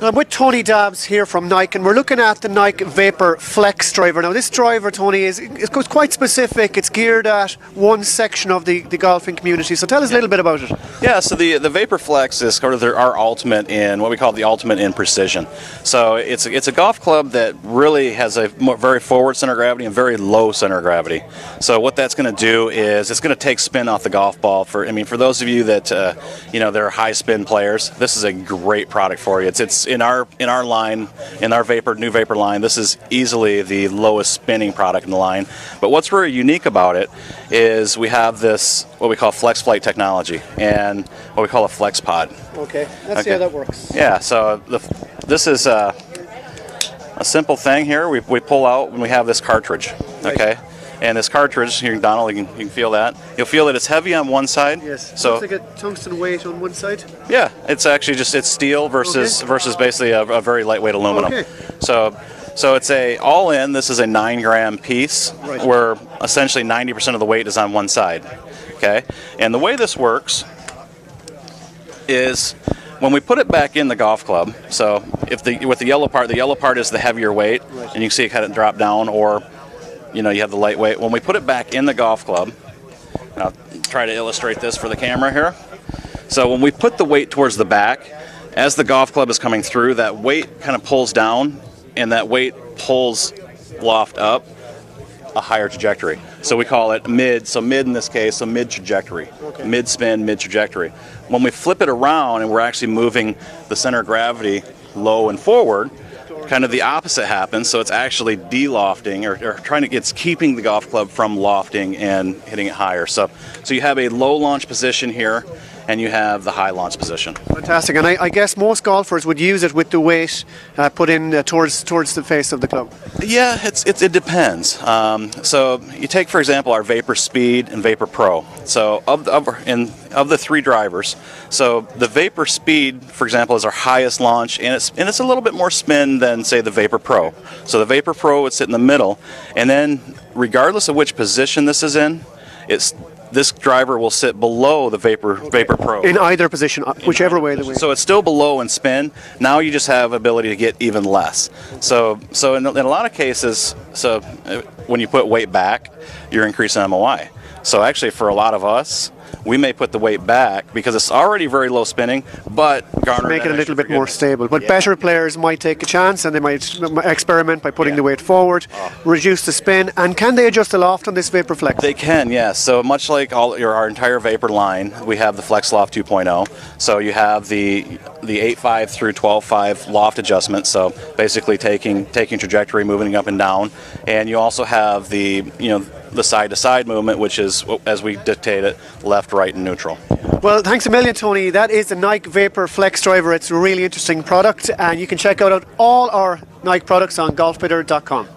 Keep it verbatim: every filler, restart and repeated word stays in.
I'm with Tony Dabbs here from Nike, and we're looking at the Nike Vapor Flex driver. Now this driver, Tony, is it's quite specific. It's geared at one section of the, the golfing community. So tell us yeah. a little bit about it. Yeah, so the, the Vapor Flex is sort of their, our ultimate in, what we call the ultimate in precision. So it's a, it's a golf club that really has a very forward center of gravity and very low center of gravity. So what that's going to do is it's going to take spin off the golf ball. For I mean, for those of you that, uh, you know, they're high spin players, this is a great product for you. It's, it's in our in our line, in our Vapor new Vapor line, this is easily the lowest spinning product in the line. But what's really unique about it is we have this what we call FlexFlight technology and what we call a FlexPod. Okay, let's okay. see how that works. Yeah, so the, this is a, a simple thing here. We we pull out when we have this cartridge. Right. Okay. And this cartridge, you can, Donald, you can, you can feel that. You'll feel that it's heavy on one side. Yes. So it's like a tungsten weight on one side. Yeah, it's actually just it's steel versus okay. versus basically a, a very lightweight aluminum. Okay. So, so it's a all in. This is a nine gram piece right. where essentially ninety percent of the weight is on one side. Okay. And the way this works is, when we put it back in the golf club, so if the with the yellow part, the yellow part is the heavier weight, right. and you can see it kind of drop down or. You know, you have the lightweight. When we put it back in the golf club, and I'll try to illustrate this for the camera here. So when we put the weight towards the back, as the golf club is coming through, that weight kind of pulls down, and that weight pulls loft up a higher trajectory. So we call it mid, so mid in this case, so mid trajectory, okay. mid spin, mid trajectory. When we flip it around and we're actually moving the center of gravity low and forward, kind of the opposite happens, so it's actually de-lofting, or, or trying to get, it's keeping the golf club from lofting and hitting it higher. So, so you have a low launch position here, and you have the high launch position. Fantastic, and I, I guess most golfers would use it with the weight uh, put in uh, towards towards the face of the club. Yeah, it's, it's it depends. Um, so you take, for example, our Vapor Speed and Vapor Pro. So of the, of, in, of the three drivers, so the Vapor Speed, for example, is our highest launch, and it's and it's a little bit more spin than say the Vapor Pro. So the Vapor Pro would sit in the middle, and then regardless of which position this is in, it's this driver will sit below the Vapor okay. Vapor Pro. In either position, whichever way the way. So it's still below in spin. Now you just have ability to get even less. So so in, in a lot of cases, so when you put weight back, you're increasing M O I. So actually for a lot of us, we may put the weight back because it's already very low spinning, but garner make it a little bit more stable. But yeah. better players might take a chance and they might experiment by putting yeah. the weight forward, oh. reduce the spin, and can they adjust the loft on this Vapor Flex? They can, yes. So much like all your, our entire Vapor line, we have the Flex Loft two point oh. So you have the the eight point five through twelve point five loft adjustment. So basically taking taking trajectory, moving up and down, and you also have the you know the side to side movement, which is as we dictate it, left, right, and neutral. Well, thanks a million, Tony. That is the Nike Vapor Flex driver. It's a really interesting product, and you can check out all our Nike products on golf bitter dot com.